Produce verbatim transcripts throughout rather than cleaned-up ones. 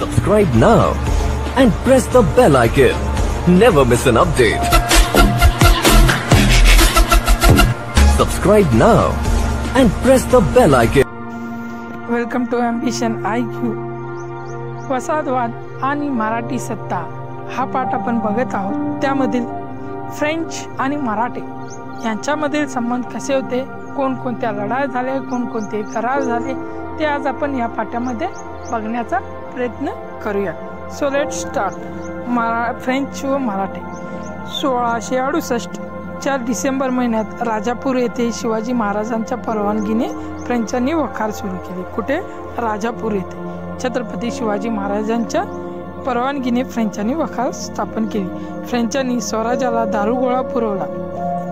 Subscribe now and press the bell icon. Never miss an update. Subscribe now and press the bell icon. Welcome to Ambition I Q. वसाहतवाद आणि मराठी सत्ता हा पाठ आपण बघत आहोत. त्यामधील फ्रेंच आणि मराठे यांच्यामधील संबंध कसे होते, कोणकोणत्या लढाई झाल्या, कोणकोणते करार झाले ते आज आपण या पाठामध्ये बघण्याचा प्रयत्न करूया. So let start. मरा फ्रेंच व मराठे. सोळाशे अडुसष्ट च्या डिसेंबर महिन्यात राजापूर येथे शिवाजी महाराजांच्या परवानगीने फ्रेंचांनी वखार सुरू केली. कुठे? राजापूर येथे. छत्रपती शिवाजी महाराजांच्या परवानगीने फ्रेंचांनी वखार स्थापन केली. फ्रेंचांनी स्वराज्याला दारुगोळा पुरवला.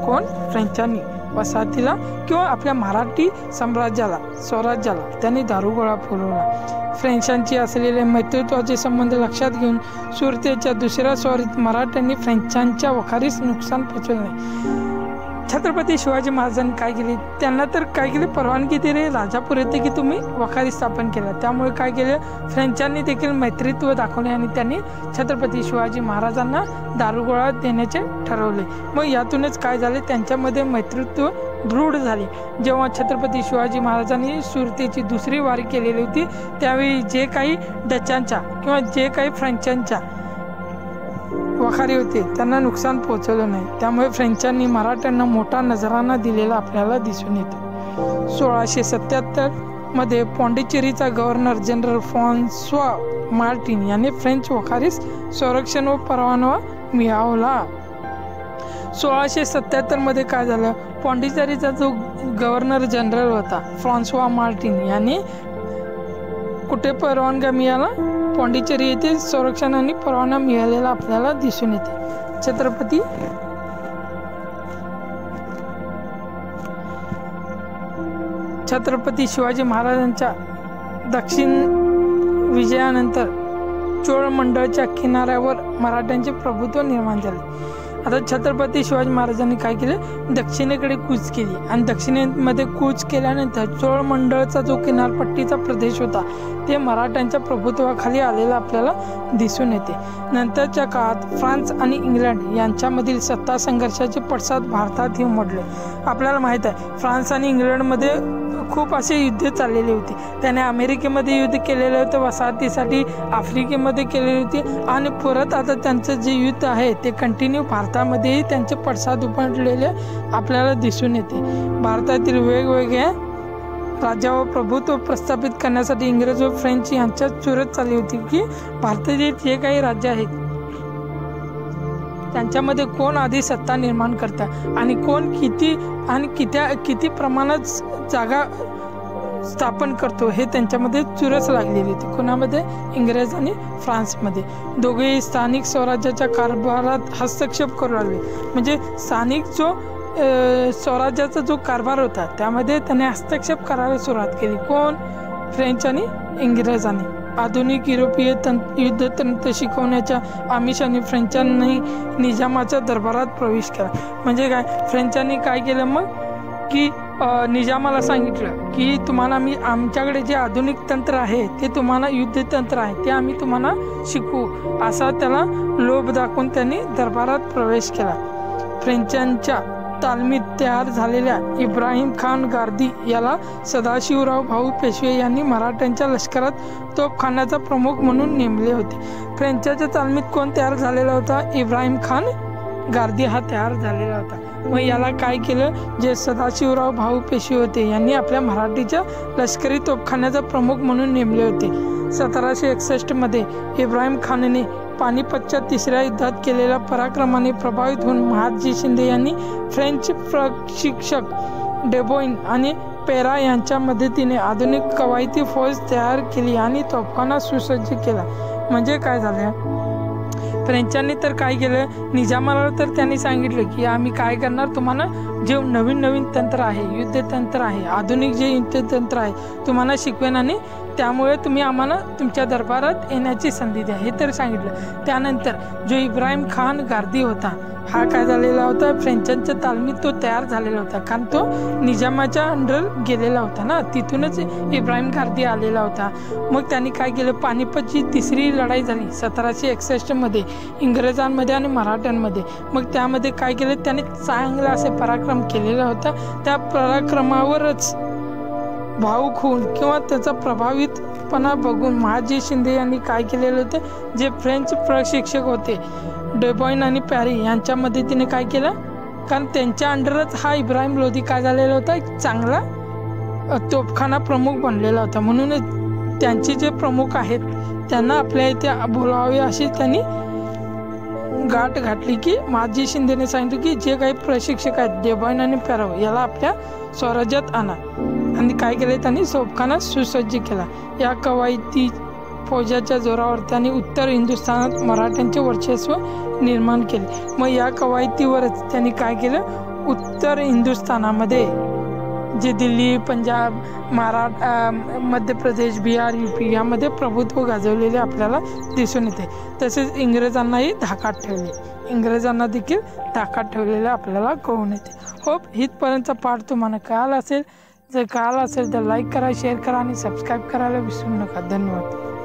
कोण? फ्रेंचांनी वसाहतीला किंवा आपल्या मराठी साम्राज्याला, स्वराज्याला त्यांनी दारुगोळा पुरवला. फ्रेंचांची असलेले मैत्रीत्वाचे संबंध लक्षात घेऊन सुरतेच्या दुसऱ्या स्वारीत मराठ्यांनी फ्रेंचांच्या वखारीस नुकसान पोचवले. छत्रपती शिवाजी महाराजांनी काय केले? त्यांना तर काय केले? परवानगी दिली राजापूर येथे की तुम्ही वखारी स्थापन केला. त्यामुळे काय केले? फ्रेंचांनी देखील मैत्रीत्व दाखवले आणि त्यांनी छत्रपती शिवाजी महाराजांना दारुगोळा देण्याचे ठरवले. मग यातूनच काय झाले? त्यांच्यामध्ये मैत्रीत्व दृढ झाले. जेव्हा छत्रपती शिवाजी महाराजांनी सुरतेची दुसरी वारी केलेली होती त्यावेळी जे काही डचांच्या किंवा जे काही फ्रेंचांच्या वखारी होते त्यांना नुकसान पोहोचवलं नाही. त्यामुळे फ्रेंचांनी मराठ्यांना मोठा नजराणा दिलेला आपल्याला दिसून येतो. सोळाशे सत्याहत्तर मध्ये पॉंडिचेरीचा गव्हर्नर जनरल फ्रान्सवा मार्टिन यांनी फ्रेंच वखारीस संरक्षण व परवाना मिळवला. सोळाशे सत्याहत्तर मध्ये काय झालं? पॉंडिचेरीचा जो गव्हर्नर जनरल होता फ्रान्सवा मार्टिन यांनी कुठे परवानगा मिळाला? पॉंडिचेरी येथे संरक्षण आणि परवाना मिळालेला आपल्याला दिसून येते. छत्रपती छत्रपती शिवाजी महाराजांच्या दक्षिण विजयानंतर चोळमंडळच्या किनाऱ्यावर मराठ्यांचे प्रभुत्व निर्माण झाले. आता छत्रपती शिवाजी महाराजांनी काय केले? दक्षिणेकडे कूच केली आणि दक्षिणेमध्ये कूच केल्यानंतर चोळमंडळचा जो किनारपट्टीचा प्रदेश होता ते मराठ्यांच्या प्रभुत्वाखाली आलेला आपल्याला दिसून येते. नंतरच्या काळात फ्रान्स आणि इंग्लंड यांच्यामधील सत्ता संघर्षाचे पडसाद भारतातही उमटले. आपल्याला माहीत आहे फ्रान्स आणि इंग्लंडमध्ये खूप असे युद्ध चाललेले होते. त्याने अमेरिकेमध्ये युद्ध केलेले होते, वसाहतीसाठी आफ्रिकेमध्ये केलेले होते आणि परत आता त्यांचं जे युद्ध आहे ते कंटिन्यू भारतामध्येही त्यांचे पडसाद उमटलेले आपल्याला दिसून येते. भारतातील वेगवेगळ्या राज्यावर प्रभुत्व प्रस्थापित करण्यासाठी इंग्रज व फ्रेंच यांच्यात चुरत चालली होती की भारतातील जे काही राज्य आहेत त्यांच्यामध्ये कोण आधी सत्ता निर्माण करतात आणि कोण किती आणि कित्या किती प्रमाणात जागा स्थापन करतो हे त्यांच्यामध्ये चुरस लागलेली होती. कोणामध्ये? इंग्रज आणि फ्रान्समध्ये. दोघेही स्थानिक स्वराज्याच्या कारभारात हस्तक्षेप करू लागले. म्हणजे स्थानिक जो स्वराज्याचा जो कारभार होता त्यामध्ये त्याने हस्तक्षेप करायला सुरुवात केली. कोण? फ्रेंच आणि इंग्रजांनी. आधुनिक युरोपीय तंत्र युद्धतंत्र शिकवण्याच्या आमिषाने फ्रेंचांनी निजामाच्या दरबारात प्रवेश केला. म्हणजे काय? फ्रेंचांनी काय केलं मग की निजामाला सांगितलं की तुम्हाला मी आमच्याकडे जे आधुनिक तंत्र आहे ते तुम्हाला युद्धतंत्र आहे ते आम्ही तुम्हाला शिकवू असा त्याला लोभ दाखवून त्यांनी दरबारात प्रवेश केला. फ्रेंचांच्या तालमीत तयार झालेल्या इब्राहिम खान गार्दी याला सदाशिवराव भाऊ पेशवे यांनी मराठ्यांच्या लष्करात तोफखान्याचा प्रमुख म्हणून नेमले होते. फ्रेंचाच्या तालमीत कोण तयार झालेला होता? इब्राहिम खान गार्दी हा तयार झालेला होता. मग याला काय केलं? जे सदाशिवराव भाऊ पेशवे होते यांनी आपल्या मराठीच्या लष्करी तोफखान्याचा प्रमुख म्हणून नेमले होते. सतराशे एकसष्टमध्ये इब्राहिम खानने पानिपतच्या तिसऱ्या युद्धात केलेल्या पराक्रमाने प्रभावित होऊन महाजी शिंदे यांनी फ्रेंच प्रशिक्षक डेबोन आणि पेरा यांच्या मदतीने आधुनिक कवायती फौज तयार केली आणि तोफखाना सुसज्ज केला. म्हणजे काय झालं? फ्रेंचांनी तर काय केलं? निजामाला तर त्यांनी सांगितलं की आम्ही काय करणार, तुम्हाला जे नवीन नवीन तंत्र आहे, युद्धतंत्र आहे, आधुनिक जे युद्धतंत्र आहे तुम्हाला शिकवेन आणि त्यामुळे तुम्ही आम्हाला तुमच्या दरबारात येण्याची संधी द्या, हे तर सांगितलं. त्यानंतर जो इब्राहिम खान गार्दी होता हा काय झालेला होता, फ्रेंचांच्या तालमीत तो तयार झालेला होता, कारण तो निजामाच्या अंडर गेलेला होता ना, तिथूनच इब्राहिम गार्दी आलेला होता. मग त्यांनी काय केलं, पानिपतची तिसरी लढाई झाली सतराशे एकसष्टमध्ये इंग्रजांमध्ये आणि मराठ्यांमध्ये. मग त्यामध्ये काय केलं, त्याने चांगला असे पराक्रम केलेला होता. त्या पराक्रमावरच भाऊ खून किंवा त्याचा प्रभावितपणा बघून महाजी शिंदे यांनी काय केलेलं होतं, जे फ्रेंच प्रशिक्षक होते डेबॉन आणि पॅरी यांच्या मदतीने काय केलं, कारण त्यांच्या अंडरच हा इब्राहिम लोधी काय झालेला होता, एक चांगला तोफखाना प्रमुख बनलेला होता. म्हणूनच त्यांचे जे प्रमुख आहेत त्यांना आपल्या इथे बोलावे अशी त्यांनी गाठ घातली. की महाजी शिंदेने सांगितलं की जे काही प्रशिक्षक आहेत डेबॉन आणि पॅरो याला आपल्या स्वराज्यात आणा, आणि काय केले त्यांनी तोफखाना सुसज्ज केला. या कवायती फौजाच्या जोरावर त्यांनी उत्तर हिंदुस्थानात मराठ्यांचे वर्चस्व निर्माण केले. मग या कवायतीवरच त्यांनी काय केलं, उत्तर हिंदुस्थानामध्ये जे दिल्ली, पंजाब, महाराष्ट्र, मध्य प्रदेश, बिहार, यूपी यामध्ये प्रभुत्व गाजवलेले आपल्याला दिसून येते. तसेच इंग्रजांनाही धाकात ठेवले, इंग्रजांना देखील धाकात ठेवलेलं आपल्याला कळून येते. होप हितपर्यंतचा पाठ तुम्हाला कळाला असेल. जर कळाला असेल तर लाईक करा, शेअर करा आणि सबस्क्राईब करायला विसरू नका. धन्यवाद.